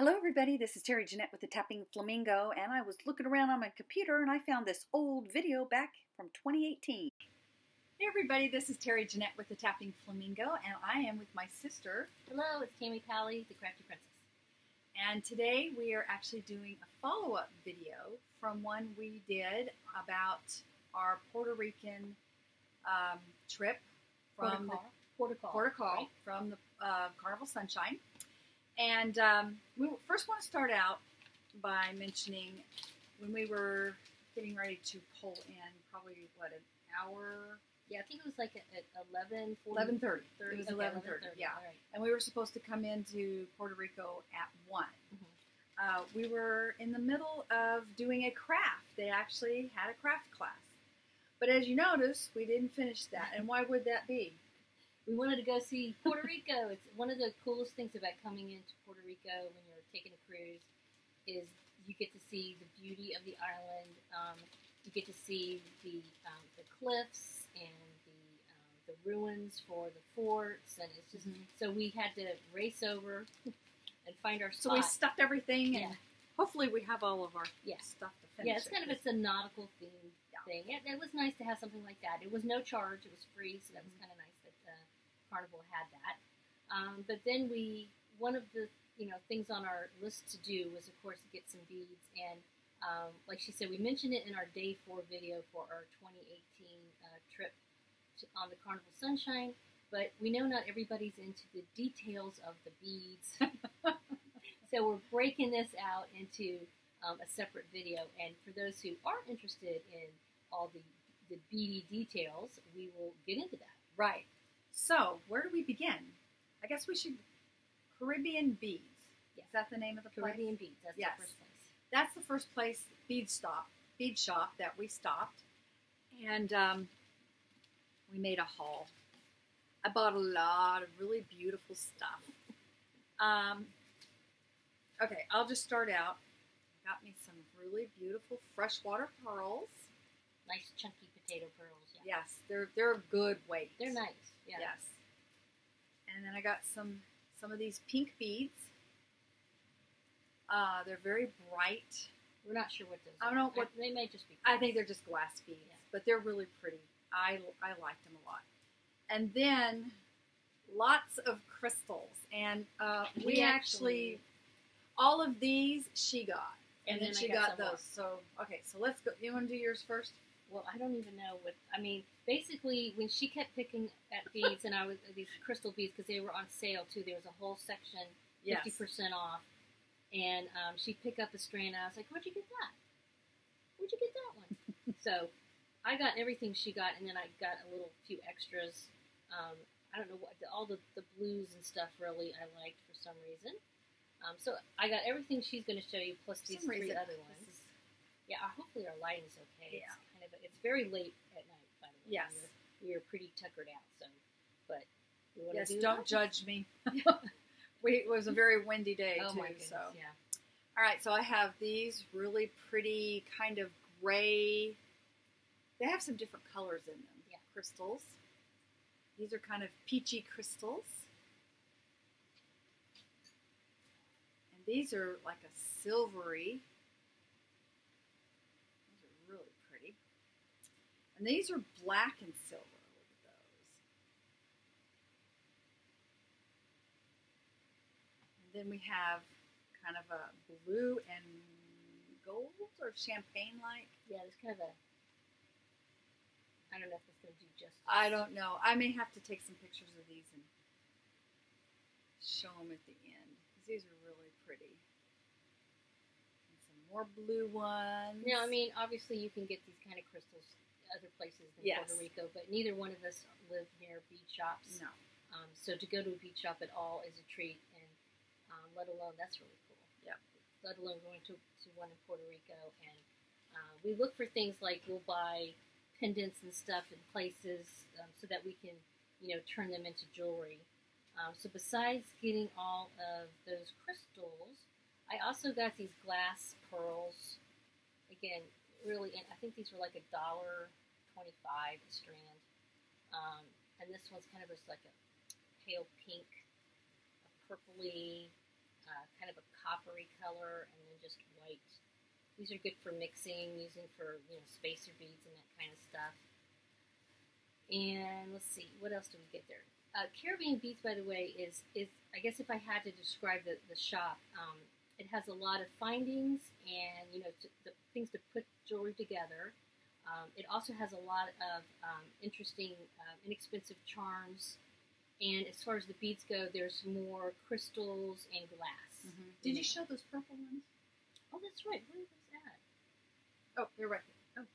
Hello everybody, this is Terry Jeanette with the Tapping Flamingo, and I was looking around on my computer and I found this old video back from 2018. Hey everybody, this is Terry Jeanette with the Tapping Flamingo, and I am with my sister. Hello, it's Tammy Powley, the Crafty Princess. And today we are actually doing a follow-up video from one we did about our Puerto Rican trip from Porticol, from the Carnival Sunshine. And we first want to start out by mentioning when we were getting ready to pull in, probably, what, an hour? Yeah, I think it was like at 11:30. It was 11:30, yeah. Right. And we were supposed to come into Puerto Rico at 1. Mm-hmm. We were in the middle of doing a craft. They actually had a craft class. But as you notice, we didn't finish that. And why would that be? We wanted to go see Puerto Rico. It's one of the coolest things about coming into Puerto Rico when you're taking a cruise is you get to see the beauty of the island. You get to see the cliffs and the ruins for the forts, and it's just so we had to race over and find our spot. So we stuffed everything, and hopefully we have all of our stuff to finish. Yeah, it's kind of it's a nautical themed thing. It was nice to have something like that. It was no charge. It was free, so that was kind of nice. Carnival had that, but then one of the things on our list to do was of course get some beads, and like she said, we mentioned it in our day 4 video for our 2018 trip on the Carnival Sunshine, but we know not everybody's into the details of the beads, so we're breaking this out into a separate video, and for those who are interested in all the beady details, we will get into that. Right. So, where do we begin? I guess we should... Caribbean Beads. Yes. Is that the name of the place? Caribbean Beads. That's the first place. That's the first place, bead shop that we stopped. And we made a haul. I bought a lot of really beautiful stuff. Okay, I'll just start out. I got me some really beautiful freshwater pearls. Nice chunky potato pearls. Yeah. Yes, they're a good weight. They're nice. Yeah. Yes. And then I got some of these pink beads. They're very bright. We're not sure what those are. I don't know what they may just be. Glass. I think they're just glass beads, but they're really pretty. I liked them a lot. And then lots of crystals, and we actually all of these she got, and then she got those. So okay, so let's go. You want to do yours first? Well, I don't even know what, I mean, basically when she kept picking at beads, and I was, these crystal beads, because they were on sale too, there was a whole section, 50% off, and she'd pick up a strand, and I was like, where'd you get that? Where'd you get that one? So, I got everything she got, and then I got a little few extras, I don't know what, all the blues and stuff really I liked for some reason, so I got everything she's going to show you, plus these three other ones. Yeah, hopefully our lighting's okay. Yeah. It's very late at night, by the way. Yes. We were pretty tuckered out, so, but you want to do don't that? Judge me. It was a very windy day, too. My goodness, so. Yeah. All right, so I have these really pretty kind of gray, they have some different colors in them, crystals. These are kind of peachy crystals. And these are like a silvery. And these are black and silver. Look at those. And then we have kind of a blue and gold or champagne-like. Yeah, there's kind of a... I don't know if it's going to do justice. I don't know. I may have to take some pictures of these and show them at the end. These are really pretty. And some more blue ones. Now, I mean, obviously you can get these kind of crystals other places than Puerto Rico, but neither one of us live near bead shops. No. So to go to a bead shop at all is a treat, and let alone, that's really cool. Yeah. Let alone going to one in Puerto Rico, and we look for things like we'll buy pendants and stuff in places so that we can, turn them into jewelry. So besides getting all of those crystals, I also got these glass pearls. Again, really, and I think these were like $1.25 a strand, and this one's kind of just like a pale pink, a purpley, kind of a coppery color, and then just white. These are good for mixing, using for, you know, spacer beads and that kind of stuff. And let's see, what else do we get there? Caribbean Beads, by the way, is I guess if I had to describe the shop, it has a lot of findings and, you know, the things to put jewelry together. It also has a lot of interesting, inexpensive charms. And as far as the beads go, there's more crystals and glass. Mm-hmm. Did you show those purple ones? Oh, that's right. Where was that? Oh, they're right here. Oh.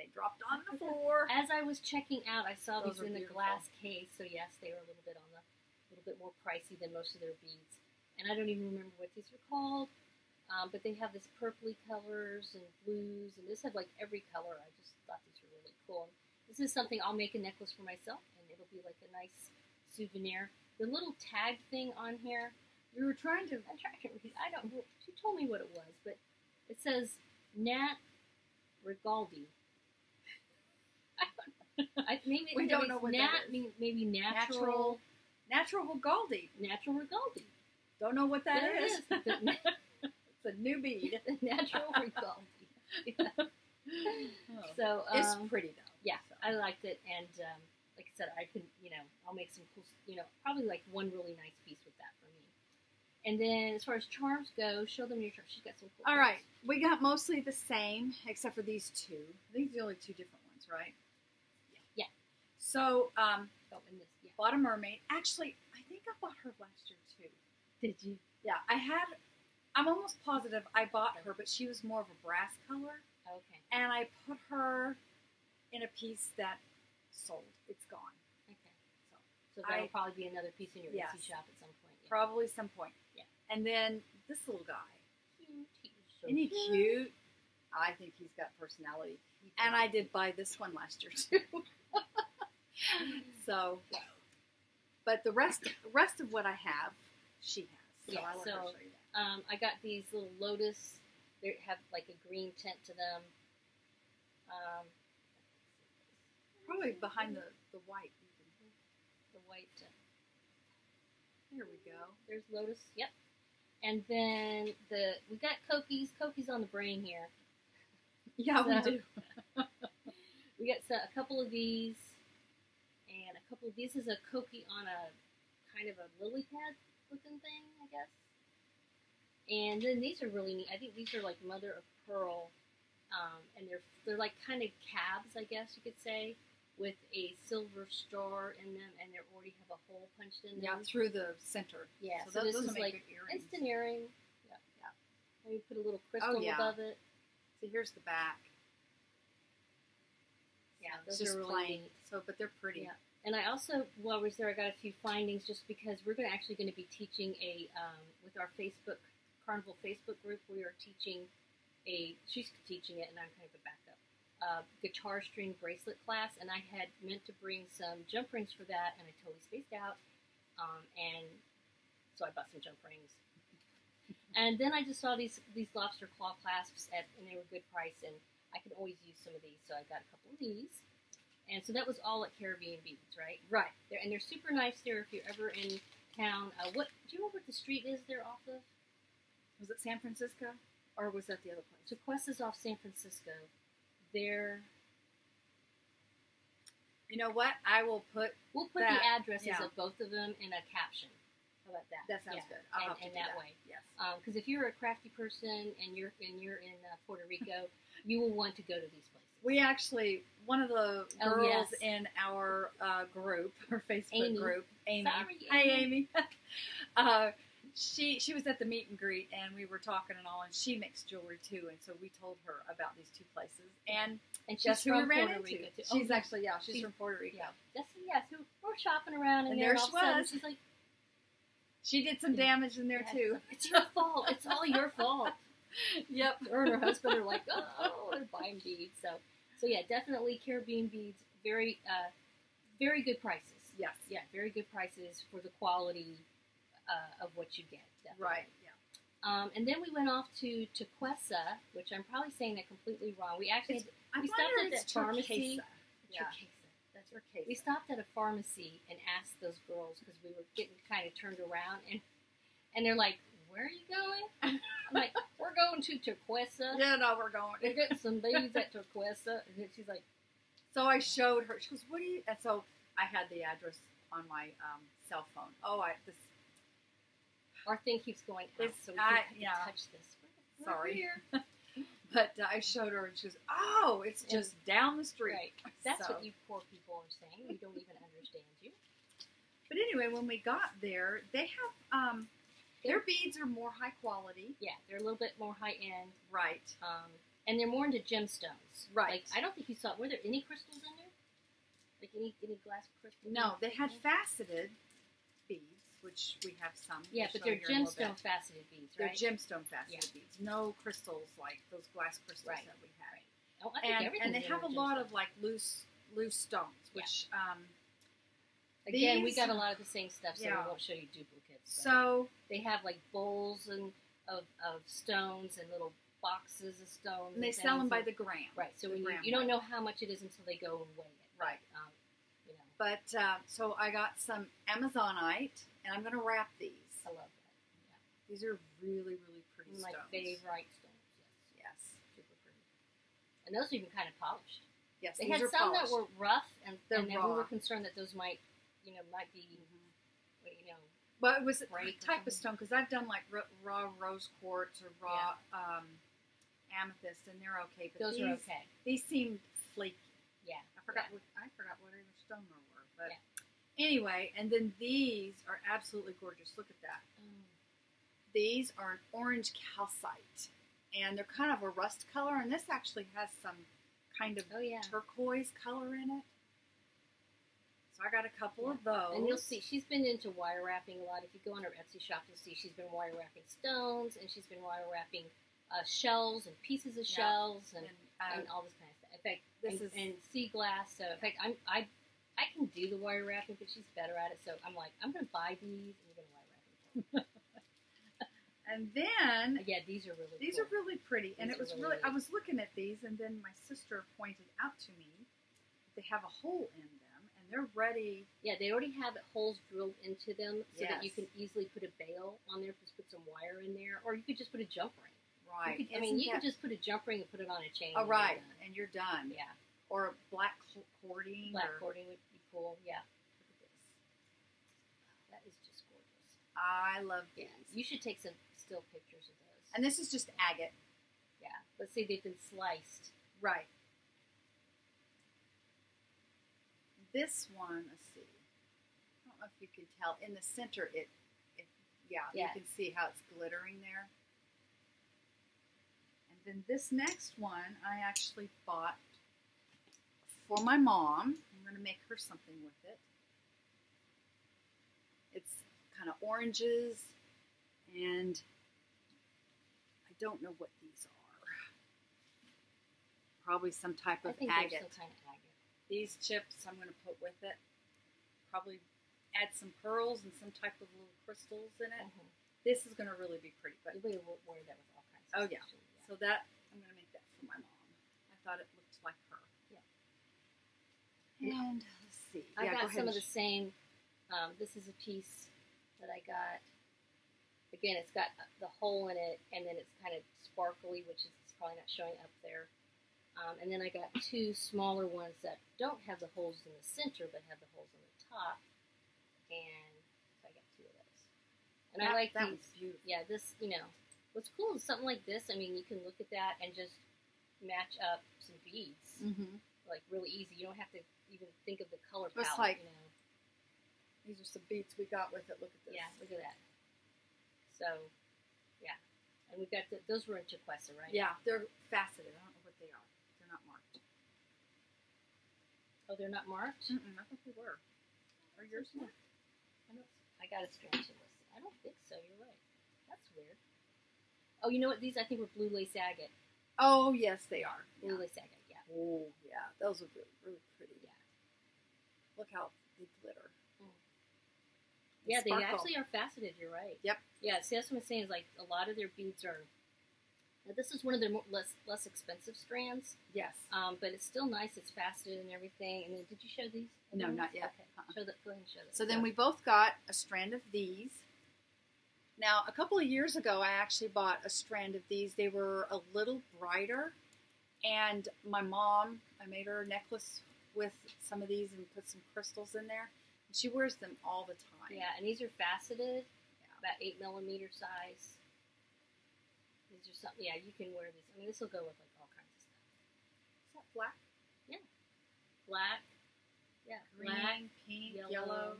They dropped on the floor. As I was checking out, I saw those these in the glass case. So yes, they were a little bit on the, a little bit more pricey than most of their beads. And I don't even remember what these are called. But they have this purpley colors and blues, and this have like every color. I just thought these were really cool. This is something I'll make a necklace for myself, and it'll be like a nice souvenir. The little tag thing on here, you were trying to, I'm trying to read, I don't know, she told me what it was, but it says Nat Rigaldi. I don't know. Maybe we don't know what Nat, that is. Maybe natural. Natural Rigaldi. Natural Rigaldi. Don't know what that is. It's a new bead. Natural Rigaldi. Yeah. Oh. So it's pretty though. Yeah, so. I liked it, and like I said, I can, you know, I'll make some cool, you know, probably like one really nice piece with that for me. And then as far as charms go, show them your charms. She's got some cool. All right, we got mostly the same except for these two. I think the only two different ones, right? Yeah. Yeah. So bought a mermaid. Actually, I think I bought her last year too. Did you? Yeah, I had. I'm almost positive I bought her, but she was more of a brass color. Okay. And I put her in a piece that sold. It's gone. Okay. So that will probably be another piece in your Etsy shop at some point. Yeah. Probably some point. Yeah. And then this little guy. Cute. So isn't he cute? I think he's got personality. He and does. I did buy this one last year too. So, but the rest of what I have, she has. So yeah, I want to show you that. I got these little lotus. They have like a green tint to them. Probably behind the white. The white. Here we go. There's lotus. Yep. And then we got Cokies. Cokies on the brain here. Yeah, so, we do. We got a couple of these, and a couple of these is a Cokie on a kind of a lily pad looking thing, I guess. And then these are really neat. I think these are like mother of pearl, and they're like kind of cabs, I guess you could say, with a silver star in them, and they already have a hole punched in them. Yeah, through the center. Yeah, so this is like instant earring. Yeah, yeah. And you put a little crystal above it. So here's the back. Yeah, those are really neat. So, but they're pretty. Yeah. And I also, while I was there, I got a few findings just because we're actually going to be teaching a with our Facebook. Carnival Facebook group, we are teaching she's teaching it, and I'm kind of a backup, guitar string bracelet class, and I had meant to bring some jump rings for that, and I totally spaced out, and so I bought some jump rings. And then I just saw these lobster claw clasps, and they were a good price, and I could always use some of these, so I got a couple of these. And so that was all at Caribbean Beads, right? Right. And they're super nice there if you're ever in town. Do you know what the street is they're off of? Was it San Francisco, or was that the other place? Turquesa's off San Francisco. There. You know what? I will put. We'll put the addresses of both of them in a caption. How about that? That sounds good. I'll have to do that way, yes. Because if you're a crafty person and you're in Puerto Rico, you will want to go to these places. We actually, one of the girls in our group, our Facebook group, Amy. Sorry, Amy. Hi, Amy. She was at the meet and greet, and we were talking and all, and she makes jewelry too, and so we told her about these two places, and she's from Puerto Rico. She's actually she's from Puerto Rico. Yeah, so we're shopping around, and there she was. She's like, she did some damage in there too. It's your fault. It's all your fault. Yep. Her and her husband are like, oh, they're buying beads. So yeah, definitely Caribbean Beads. Very, very good prices. Yes. Yeah, very good prices for the quality. Of what you get. Definitely. Right, yeah. And then we went off to Turquesa, which I'm probably saying that completely wrong. We actually, we stopped at that pharmacy. Turquesa. Yeah. Turquesa. That's Turquesa. We stopped at a pharmacy and asked those girls because we were getting kind of turned around, and And they're like, where are you going? I'm like, we're going to Turquesa. Yeah, no, we're going. We're getting some beads at Turquesa. And then she's like, so I showed her. She goes, what do you? And so I had the address on my cell phone. Oh, our thing keeps going out, so we can't touch this. We're sorry. But I showed her, and she goes, oh, it's just down the street. Right. That's what you poor people are saying. We don't even understand you. But anyway, when we got there, they have, their beads are more high quality. Yeah, they're a little bit more high end. Right. And they're more into gemstones. Right. Like, I don't think you saw, were there any crystals in there? Like any glass crystals? No, they had faceted beads, which we have some. Yeah, but they're gemstone faceted beads, right? They're gemstone faceted beads. No crystals like those glass crystals that we had. Right. Oh, I think everything. And they have a lot of like loose stones, which again, we got a lot of the same stuff, so we won't show you duplicates. So they have like bowls and of stones and little boxes of stones. And they sell them by the gram, right? So you don't know how much it is until they go and weigh it, right? You know. But so I got some Amazonite, and I'm going to wrap these. I love that. Yeah. These are really, really pretty stones. My favorite stones. Yes. Yes. Super pretty. And those are even kind of polished. Yes. They had some that were rough, and then we were concerned that those might. You know, might be, you know. Well, it was a type of stone, because I've done like raw rose quartz or raw amethyst, and they're okay. But those are okay. These seemed flaky. Yeah, I forgot what other stone there were, but anyway. And then these are absolutely gorgeous. Look at that. Mm. These are an orange calcite, and they're kind of a rust color. And this actually has some kind of turquoise color in it. So I got a couple of those. And you'll see, she's been into wire wrapping a lot. If you go on her Etsy shop, you'll see she's been wire wrapping stones, and she's been wire wrapping shells and pieces of shells and all this kind of stuff. In fact, and sea glass. So in fact, I can do the wire wrapping, but she's better at it. So I'm like, I'm going to buy these, and we're going to wire wrap them. And then these are really cool. These are really pretty. These and it was really, I was looking at these, and then my sister pointed out to me they have a hole in them. They're ready. Yeah, they already have holes drilled into them, so that you can easily put a bail on there, just put some wire in there, or you could just put a jump ring. Right. You could, I mean, you could just put a jump ring and put it on a chain. Oh, right, and you're done. Yeah. Or a black cording. Black cording would be cool. Yeah. Look at this. That is just gorgeous. I love these. Yeah. You should take some still pictures of those. And this is just agate. Yeah. Let's see, they've been sliced. Right. This one, let's see. I don't know if you can tell. In the center, you can see how it's glittering there. And then this next one, I actually bought for my mom. I'm going to make her something with it. It's kind of oranges, and I don't know what these are. Probably some type of agate. I think they're still kind of agate. These chips I'm going to put with it. Probably add some pearls and some type of little crystals in it. Mm-hmm. This is going to really be pretty. But you'll be able to wear that with all kinds of stuff. Yeah. So that, I'm going to make that for my mom. I thought it looked like her. Yeah. And let's see. I got some of the same. This is a piece that I got. Again, it's got the hole in it, and then it's kind of sparkly, which is probably not showing up there. And then I got two smaller ones that don't have the holes in the center, but have the holes on the top. And so I got two of those. And I like these. Beautiful. Yeah, this, you know, what's cool is something like this. I mean, you can look at that and just match up some beads. Mm-hmm. Like, really easy. You don't have to even think of the color palette, you know. These are some beads we got with it. Look at this. Yeah, look at that. So, yeah. And we've got, those were in Turquesa, right? Yeah, they're faceted. I don't know what they are. Oh, they're not marked? Mm-mm, I thought they were. Are yours marked? I got a scratch of this. I don't think so. You're right. That's weird. Oh, you know what? These, I think, were blue lace agate. Oh, yes, they are. Blue lace agate, Oh, yeah. Those are really, really pretty. Yeah. Look how they glitter. Mm. Yeah, sparkle. They actually are faceted. You're right. Yep. Yeah, see, that's what I'm saying is, like, a lot of their beads are... Now, this is one of the less expensive strands. Yes. But it's still nice. It's faceted and everything. And then, did you show these? No, not yet. Okay. Show that. Go ahead and show that. So then we both got a strand of these. Now, a couple of years ago, I actually bought a strand of these. They were a little brighter, and my mom, I made her a necklace with some of these and put some crystals in there. And she wears them all the time. Yeah, and these are faceted, about 8mm size. These are something, yeah, you can wear this. I mean, this will go with like all kinds of stuff. Is that black? Yeah. Black. Yeah. Green, black, pink, yellow,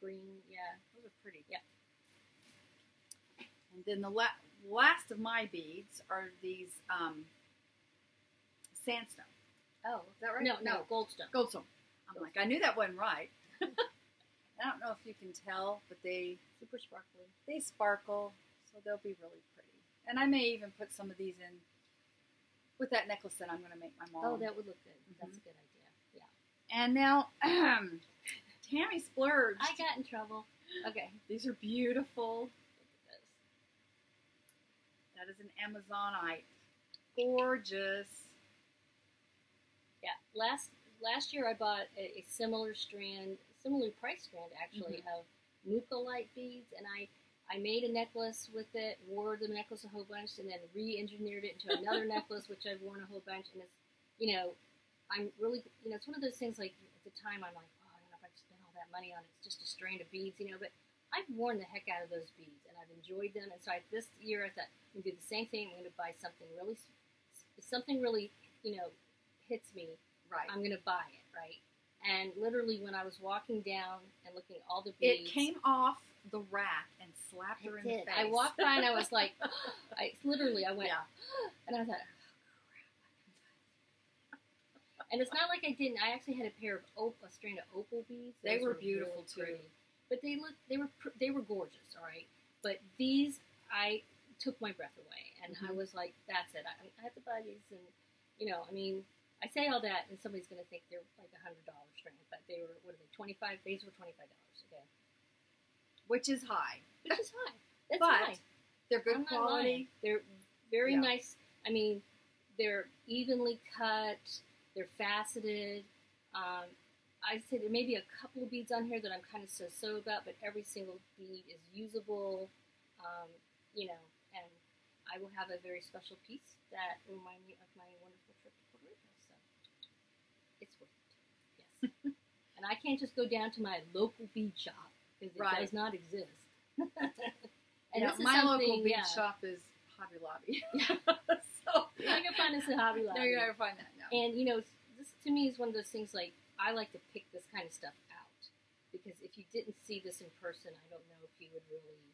green, yeah. Those are pretty. Yeah. And then the last of my beads are these sandstone. Oh, is that right? No, no, goldstone. Goldstone. I'm like, I knew that wasn't right. I don't know if you can tell, but they super sparkly. They sparkle, so they'll be really pretty. And I may even put some of these in with that necklace that I'm going to make my mom. Oh, that would look good. Mm-hmm. That's a good idea. Yeah. And now, Tammy splurged. I got in trouble. Okay. These are beautiful. That is an Amazonite. Gorgeous. Yeah. Last year I bought a similar strand, similarly priced strand actually, mm-hmm. of mucolite beads, and I made a necklace with it, wore the necklace a whole bunch, and then re-engineered it into another necklace, which I've worn a whole bunch, and it's, you know, I'm really, you know, it's one of those things like at the time I'm like, oh, I don't know if I've spent all that money on it. It's just a strand of beads, you know, but I've worn the heck out of those beads, and I've enjoyed them. And so this year I thought, I'm going to do the same thing. I'm going to buy something really, you know, hits me. Right. I'm going to buy it, right? And literally when I was walking down and looking at all the beads. It came off the rack and slapped her in the face. I walked by and I was like, I went, and I thought, oh, crap. And it's not like I didn't. I actually had a pair of a strand of opal beads. They were beautiful really too. But they were gorgeous, all right. But these, I took my breath away, and mm-hmm. I was like, "That's it. I have to buy these." And you know, I mean, I say all that, and somebody's going to think they're like $100 strand, but they were $25. These were $25, okay, which is high. Which is high. That's but high. They're good quality. They're very nice. I mean, they're evenly cut. They're faceted. I said there may be a couple of beads on here that I'm kind of so-so about, but every single bead is usable, you know, and I will have a very special piece that will remind me of my wonderful trip to Puerto Rico, so it's worth it, yes. And I can't just go down to my local bead shop, because it does not exist. And yeah, my local bead shop is Hobby Lobby. So you're not going to find this at Hobby Lobby. No, you're not going to find that, no. And, you know, this to me is one of those things like, I like to pick this kind of stuff out, because if you didn't see this in person, I don't know if you would really,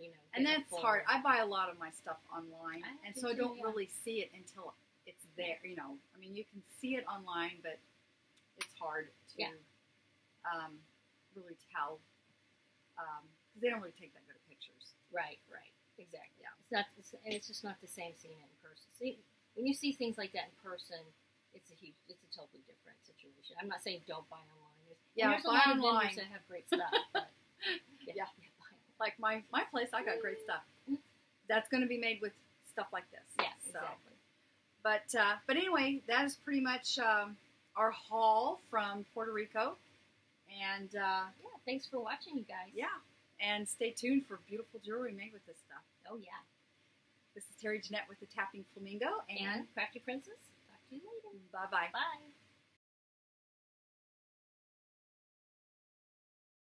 you know. And that's hard. I buy a lot of my stuff online, and so I don't really see it until it's there, you know. I mean, you can see it online, but it's hard to really tell, because they don't really take that good of pictures. Right, right. Exactly. Yeah. It's just not the same seeing it in person. See, when you see things like that in person, it's a totally different situation. I'm not saying don't buy online. There's buy a lot of online that have great stuff. But yeah, like my place, I got great stuff. That's going to be made with stuff like this. Yes, so. Exactly. But anyway, that is pretty much our haul from Puerto Rico. And yeah, thanks for watching, you guys. Yeah, and stay tuned for beautiful jewelry made with this stuff. Oh yeah. This is Terry Jeanette with the Tapping Flamingo and Crafty Princess. See you later. Bye-bye. Bye.